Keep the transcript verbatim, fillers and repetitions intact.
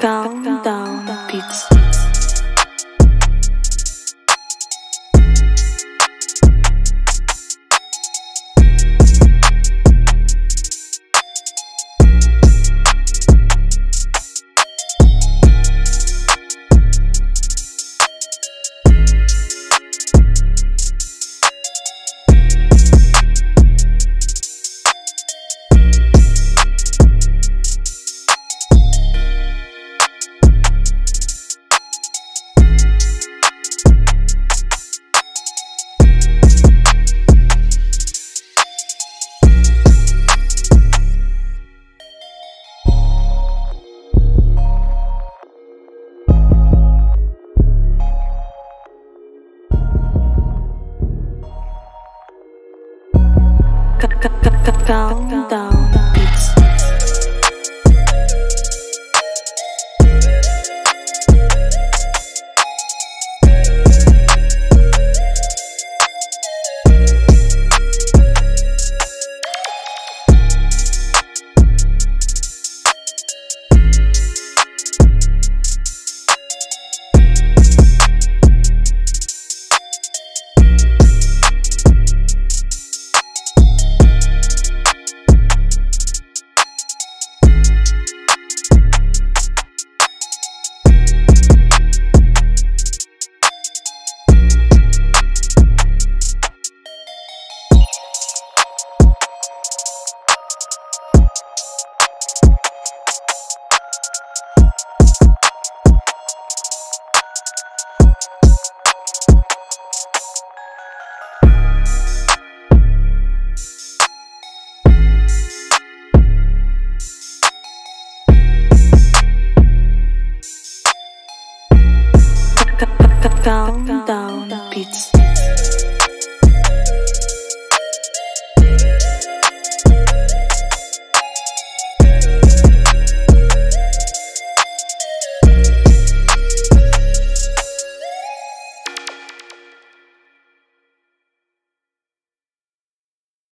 Countdown.